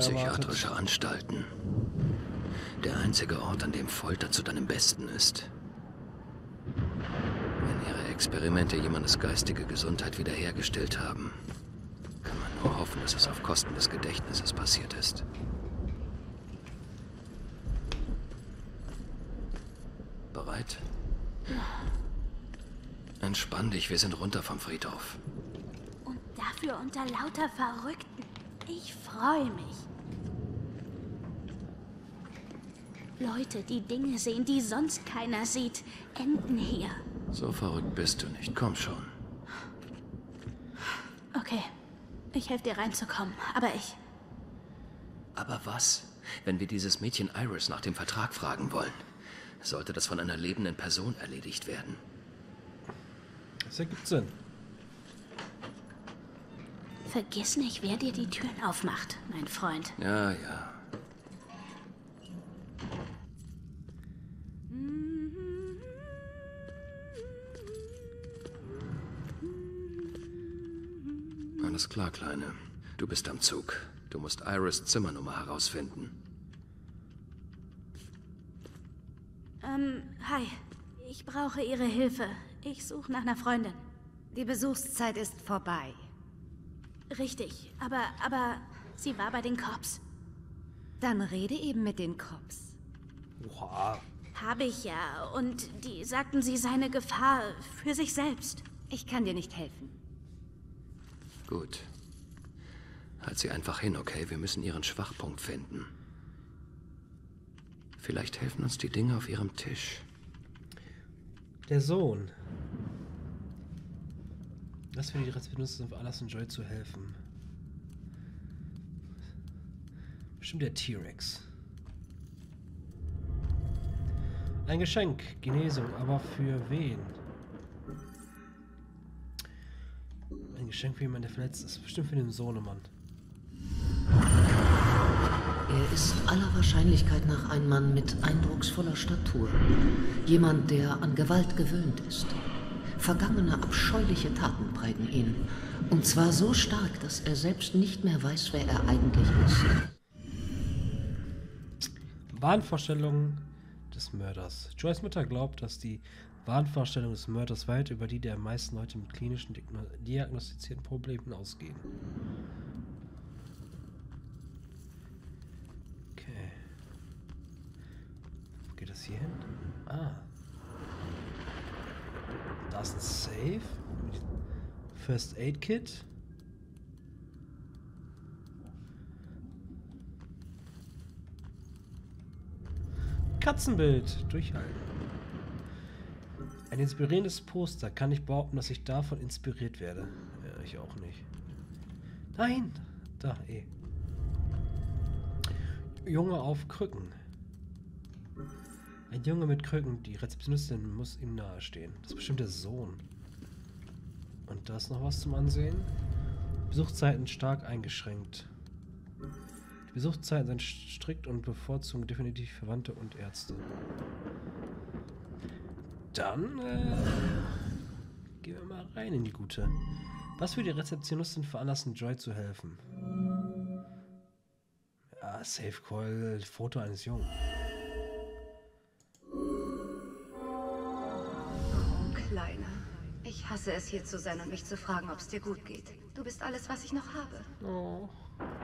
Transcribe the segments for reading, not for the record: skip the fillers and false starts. Psychiatrische Anstalten. Der einzige Ort, an dem Folter zu deinem Besten ist. Wenn ihre Experimente jemandes geistige Gesundheit wiederhergestellt haben, kann man nur hoffen, dass es auf Kosten des Gedächtnisses passiert ist. Bereit? Entspann dich, wir sind runter vom Friedhof. Und dafür unter lauter Verrückten. Ich freue mich. Leute, die Dinge sehen, die sonst keiner sieht, enden hier. So verrückt bist du nicht. Komm schon. Okay. Ich helfe dir reinzukommen, aber ich... Aber was, wenn wir dieses Mädchen Iris nach dem Vertrag fragen wollen? Sollte das von einer lebenden Person erledigt werden? Das ergibt Sinn. Vergiss nicht, wer dir die Türen aufmacht, mein Freund. Ja, ja. Alles klar, Kleine. Du bist am Zug. Du musst Iris' Zimmernummer herausfinden. Hi. Ich brauche Ihre Hilfe. Ich suche nach einer Freundin. Die Besuchszeit ist vorbei. Richtig, aber sie war bei den Cops. Dann rede eben mit den Cops. Oha. Habe ich ja. Und die sagten, sie sei eine Gefahr für sich selbst. Ich kann dir nicht helfen. Gut. Halt sie einfach hin, okay? Wir müssen ihren Schwachpunkt finden. Vielleicht helfen uns die Dinge auf ihrem Tisch. Der Sohn. Das würde ich jetzt benutzen, um Alice und Joy zu helfen. Bestimmt der T-Rex. Ein Geschenk. Genesung. Aber für wen? Ein Geschenk für jemanden, der verletzt ist. Bestimmt für den Sohnemann. Er ist aller Wahrscheinlichkeit nach ein Mann mit eindrucksvoller Statur. Jemand, der an Gewalt gewöhnt ist. Vergangene abscheuliche Taten prägen ihn. Und zwar so stark, dass er selbst nicht mehr weiß, wer er eigentlich ist. Wahnvorstellungen des Mörders. Joyce Mutter glaubt, dass die Wahnvorstellungen des Mörders weit über die der meisten Leute mit klinischen diagnostizierten Problemen ausgehen. Okay. Wo geht das hier hin? Ah. Das ist safe. First Aid Kit. Katzenbild. Durchhalten. Ein inspirierendes Poster. Kann ich behaupten, dass ich davon inspiriert werde? Ja, ich auch nicht. Nein. Da, eh. Junge auf Krücken. Ein Junge mit Krücken, die Rezeptionistin muss ihm nahestehen. Das ist bestimmt der Sohn. Und da ist noch was zum Ansehen. Besuchszeiten stark eingeschränkt. Die Besuchszeiten sind strikt und bevorzugen definitiv Verwandte und Ärzte. Dann gehen wir mal rein in die Gute. Was würde die Rezeptionistin veranlassen, Joy zu helfen? Ja, Safe Call, Foto eines Jungen. Kleiner. Ich hasse es, hier zu sein und mich zu fragen, ob es dir gut geht. Du bist alles, was ich noch habe. Oh.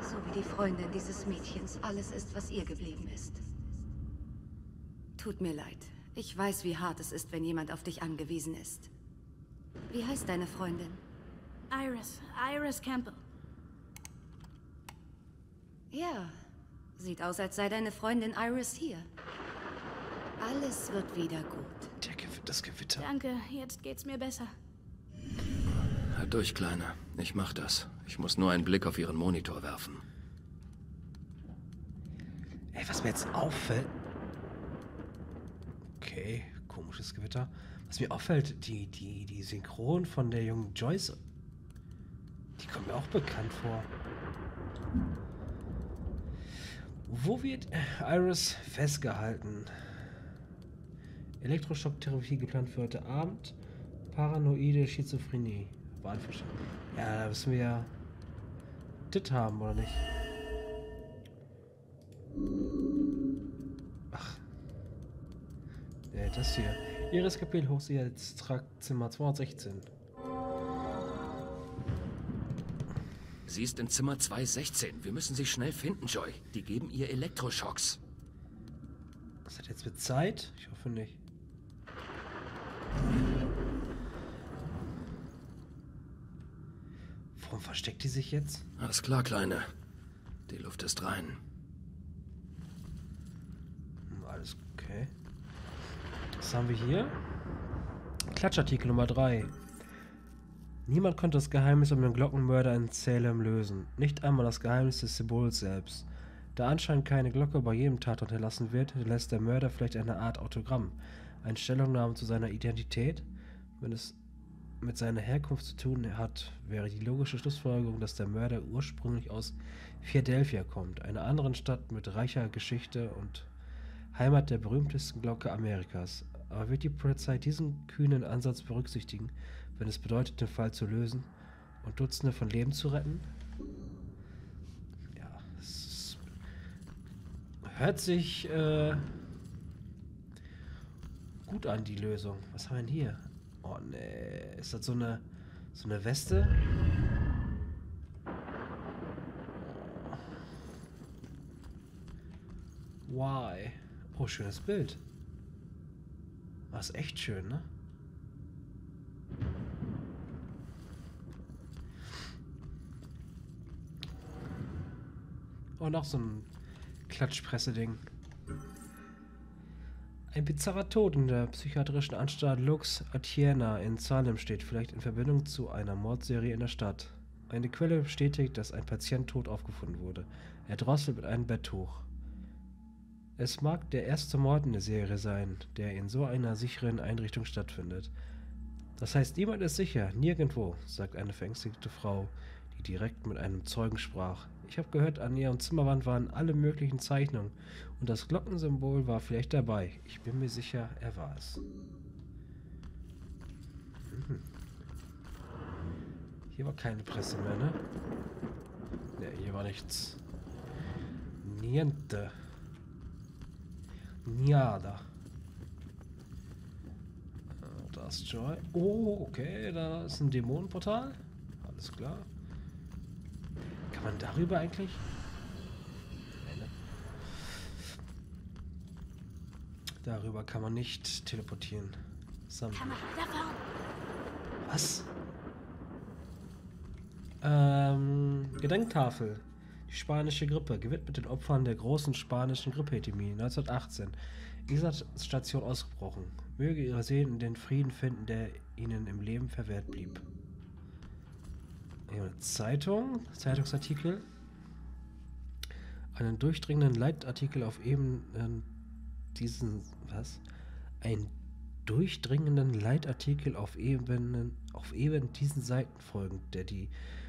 So wie die Freundin dieses Mädchens alles ist, was ihr geblieben ist. Tut mir leid. Ich weiß, wie hart es ist, wenn jemand auf dich angewiesen ist. Wie heißt deine Freundin? Iris. Iris Campbell. Ja. Sieht aus, als sei deine Freundin Iris hier. Alles wird wieder gut. Das Gewitter. Danke, jetzt geht's mir besser. Halt durch, Kleiner. Ich mach das. Ich muss nur einen Blick auf ihren Monitor werfen. Ey, was mir jetzt auffällt... Okay, komisches Gewitter. Was mir auffällt, die Synchron von der jungen Joyce... Die kommt mir auch bekannt vor. Wo wird Iris festgehalten? Elektroschocktherapie geplant für heute Abend. Paranoide Schizophrenie. Wahnvorstellung. Ja, da müssen wir ja... Dit haben, oder nicht? das hier. Iris Campbell, Hochsicherheitstrakt-Zimmer 216. Sie ist in Zimmer 216. Wir müssen sie schnell finden, Joy. Die geben ihr Elektroschocks. Was hat jetzt mit Zeit? Ich hoffe nicht. Warum versteckt die sich jetzt? Alles klar, Kleine. Die Luft ist rein. Alles okay. Was haben wir hier? Klatschartikel Nummer 3. Niemand konnte das Geheimnis um den Glockenmörder in Salem lösen. Nicht einmal das Geheimnis des Symbols selbst. Da anscheinend keine Glocke bei jedem Tatort hinterlassen wird, lässt der Mörder vielleicht eine Art Autogramm. Eine Stellungnahme zu seiner Identität. Wenn es mit seiner Herkunft zu tun hat, wäre die logische Schlussfolgerung, dass der Mörder ursprünglich aus Philadelphia kommt, einer anderen Stadt mit reicher Geschichte und Heimat der berühmtesten Glocke Amerikas. Aber wird die Polizei diesen kühnen Ansatz berücksichtigen, wenn es bedeutet, den Fall zu lösen und Dutzende von Leben zu retten? Ja, es hört sich gut an, die Lösung. Was haben wir denn hier? Oh ne, ist das so eine Weste? Why? Oh, schönes Bild. War es echt schön, ne? Oh, noch so ein Klatschpresse-Ding. Ein bizarrer Tod in der psychiatrischen Anstalt Lux Aeterna in Salem steht vielleicht in Verbindung zu einer Mordserie in der Stadt. Eine Quelle bestätigt, dass ein Patient tot aufgefunden wurde. Er drosselt mit einem Betttuch. Es mag der erste Mord in der Serie sein, der in so einer sicheren Einrichtung stattfindet. Das heißt, niemand ist sicher, nirgendwo, sagt eine verängstigte Frau, die direkt mit einem Zeugen sprach. Ich habe gehört, an ihrem Zimmerwand waren alle möglichen Zeichnungen und das Glockensymbol war vielleicht dabei. Ich bin mir sicher, er war es. Hier war keine Presse mehr, ne? Ne, hier war nichts. Niente. Niada. Da ist Joy. Oh, okay, da ist ein Dämonenportal. Alles klar. Kann man darüber eigentlich? Nein, ne? Darüber kann man nicht teleportieren. Was? Gedenktafel. Die spanische Grippe, gewidmet den Opfern der großen spanischen Grippeepidemie 1918, in dieser Station ausgebrochen. Möge ihre Seelen den Frieden finden, der ihnen im Leben verwehrt blieb. Eine Zeitung, Zeitungsartikel, einen durchdringenden Leitartikel auf eben diesen Seiten folgend, der die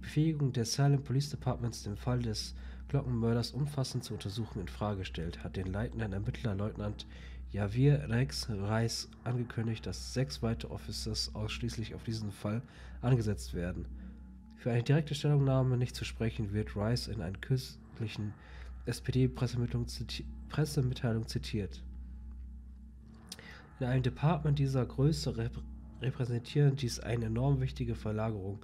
Befähigung der Salem Police Departments, den Fall des Glockenmörders umfassend zu untersuchen, in Frage stellt, hat den leitenden Ermittler Leutnant Javier Rex Reis angekündigt, dass 6 weitere Officers ausschließlich auf diesen Fall angesetzt werden. Für eine direkte Stellungnahme nicht zu sprechen, wird Reis in einer kürzlichen SPD-Pressemitteilung zitiert. In einem Department dieser Größe repräsentieren dies eine enorm wichtige Verlagerung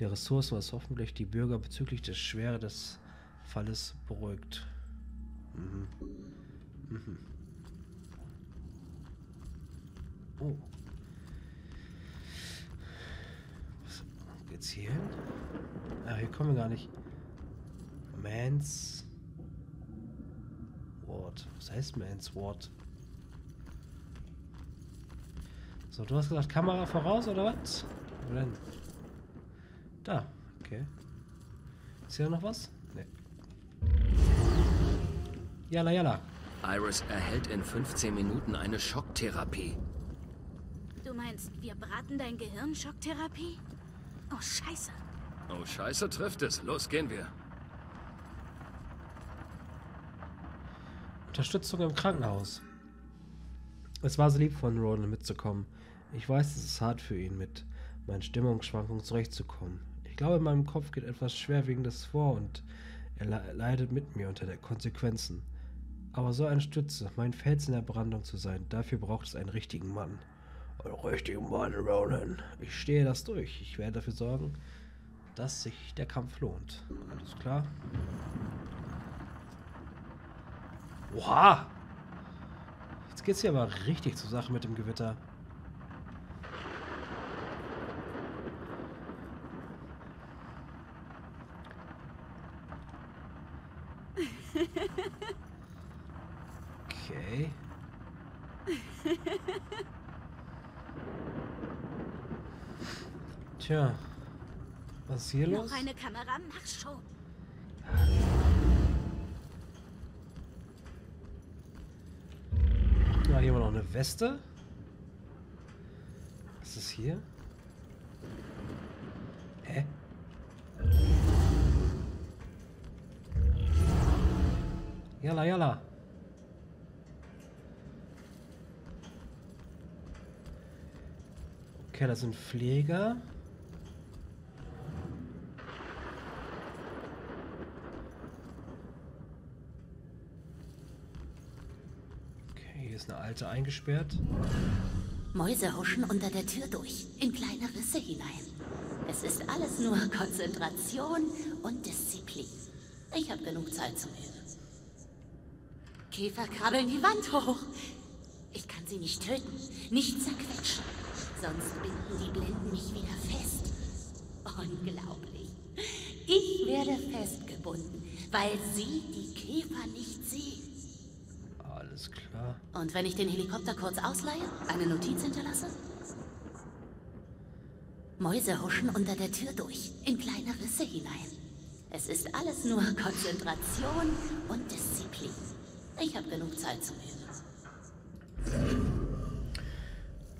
der Ressourcen, was hoffentlich die Bürger bezüglich der Schwere des Falles beruhigt. Oh. Was geht's hier hin? Ah, hier kommen wir gar nicht. Man's Ward. Was heißt Man's Ward? So, du hast gesagt, Kamera voraus, oder was? Wo denn? Da, okay. Ist hier noch was? Nee. Jalla, jalla. Iris erhält in 15 Minuten eine Schocktherapie. Du meinst, wir braten dein Gehirn Schocktherapie? Oh, Scheiße. Oh, Scheiße trifft es. Los, gehen wir. Unterstützung im Krankenhaus. Es war so lieb von Roland mitzukommen. Ich weiß, es ist hart für ihn, mit meinen Stimmungsschwankungen zurechtzukommen. Ich glaube, in meinem Kopf geht etwas Schwerwiegendes vor und er leidet mit mir unter den Konsequenzen. Aber so eine Stütze, mein Fels in der Brandung zu sein, dafür braucht es einen richtigen Mann. Einen richtigen Mann, Ronan. Ich stehe das durch. Ich werde dafür sorgen, dass sich der Kampf lohnt. Alles klar? Oha! Jetzt geht's hier aber richtig zur Sache mit dem Gewitter. Okay. Tja. Was ist hier los? Noch eine Kamera, mach schon. Na, hier haben wir noch eine Weste. Was ist hier? Hä? Jalla, jalla. Okay, das sind Pfleger. Ist eine alte eingesperrt. Mäuse huschen unter der Tür durch, in kleine Risse hinein. Es ist alles nur Konzentration und Disziplin. Ich habe genug Zeit zum Üben. Käfer krabbeln die Wand hoch. Ich kann sie nicht töten, nicht zerquetschen. Sonst binden die Blinden mich wieder fest. Unglaublich. Ich werde festgebunden, weil sie die Käfer nicht sehen. Alles klar. Und wenn ich den Helikopter kurz ausleihe, eine Notiz hinterlasse? Mäuse huschen unter der Tür durch, in kleine Risse hinein. Es ist alles nur Konzentration und Disziplin. Ich habe genug Zeit zum Üben.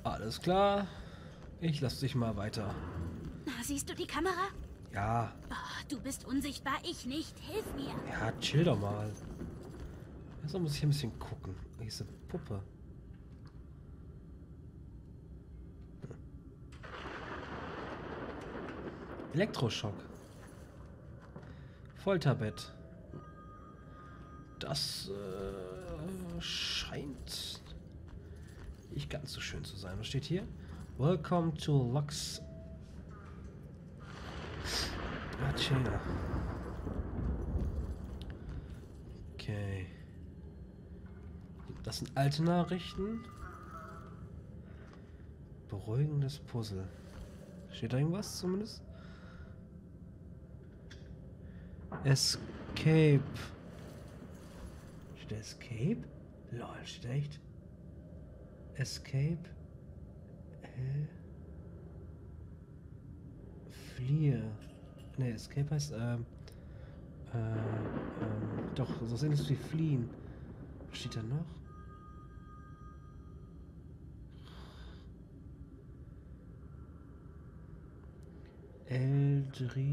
Alles klar. Ich lasse dich mal weiter. Na, siehst du die Kamera? Ja. Oh, du bist unsichtbar, ich nicht. Hilf mir. Ja, chill doch mal. Also muss ich ein bisschen gucken. Diese Puppe. Elektroschock. Folterbett. Das scheint nicht ganz so schön zu sein. Was steht hier? Welcome to Lux Aeterna. Okay. Das sind alte Nachrichten. Beruhigendes Puzzle. Steht da irgendwas zumindest? Escape. Steht da Escape? Lol, steht da echt? Escape. Fliehe. Ne, Escape heißt, doch, so sehen es wie fliehen. Was steht da noch? Eldritr.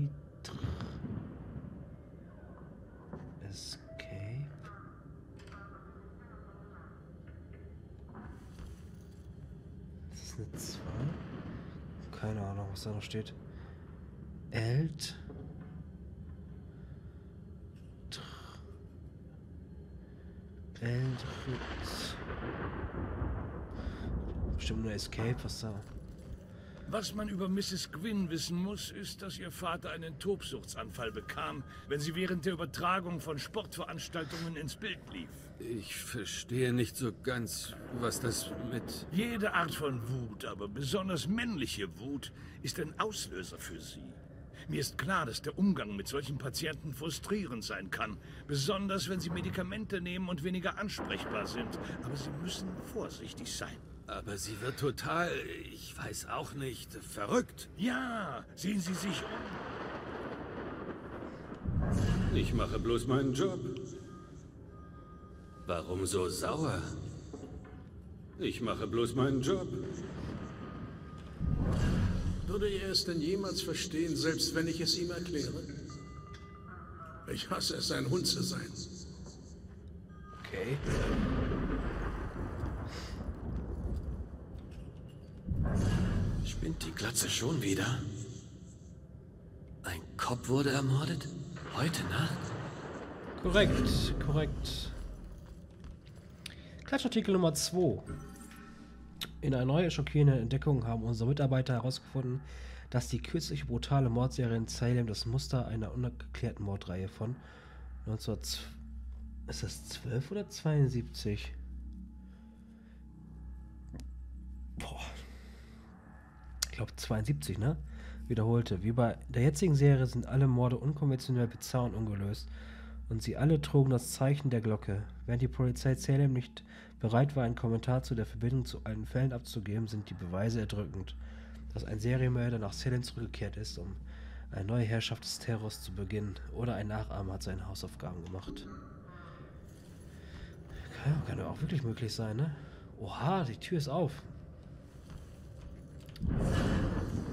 Escape. Das ist eine 2. Keine Ahnung, was da noch steht. Eld. Eldritr. Bestimmt nur Escape, was da. Was man über Mrs. Gwynn wissen muss, ist, dass ihr Vater einen Tobsuchtsanfall bekam, wenn sie während der Übertragung von Sportveranstaltungen ins Bild lief. Ich verstehe nicht so ganz, was das mit... Jede Art von Wut, aber besonders männliche Wut, ist ein Auslöser für sie. Mir ist klar, dass der Umgang mit solchen Patienten frustrierend sein kann, besonders wenn sie Medikamente nehmen und weniger ansprechbar sind. Aber sie müssen vorsichtig sein. Aber sie wird total, ich weiß auch nicht, verrückt. Ja, sehen Sie sich um. Ich mache bloß meinen Job. Warum so sauer? Ich mache bloß meinen Job. Würde er es denn jemals verstehen, selbst wenn ich es ihm erkläre? Ich hasse es, ein Hund zu sein. Okay. Spinnt die Glatze schon wieder? Ein Cop wurde ermordet? Heute Nacht? Korrekt, korrekt. Klatschartikel Nummer 2. In einer neuen schockierenden Entdeckung haben unsere Mitarbeiter herausgefunden, dass die kürzlich brutale Mordserie in Salem das Muster einer ungeklärten Mordreihe von 1912 oder 72? Boah. Ich glaube 72, ne? Wiederholte. Wie bei der jetzigen Serie sind alle Morde unkonventionell bizarr und ungelöst. Und sie alle trugen das Zeichen der Glocke. Während die Polizei Salem nicht bereit war, einen Kommentar zu der Verbindung zu allen Fällen abzugeben, sind die Beweise erdrückend, dass ein Serienmörder nach Salem zurückgekehrt ist, um eine neue Herrschaft des Terrors zu beginnen. Oder ein Nachahmer hat seine Hausaufgaben gemacht. Kann ja auch wirklich möglich sein, ne? Oha, die Tür ist auf.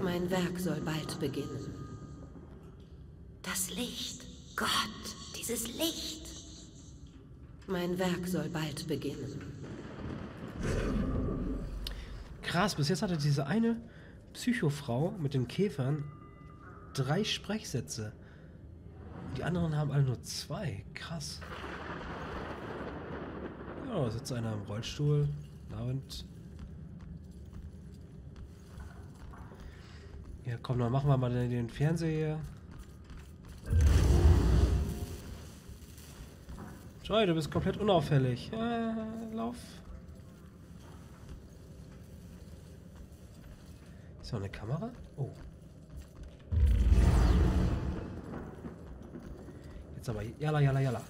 Mein Werk soll bald beginnen. Das Licht. Gott, dieses Licht. Mein Werk soll bald beginnen. Krass, bis jetzt hatte diese eine Psychofrau mit den Käfern 3 Sprechsätze. Die anderen haben alle nur 2. Krass. Ja, da sitzt einer im Rollstuhl. Na und... Ja, komm, dann machen wir mal den Fernseher. Schau, du bist komplett unauffällig. Ja, lauf. Ist noch eine Kamera? Oh. Jetzt aber. Jalla, jalla, jalla.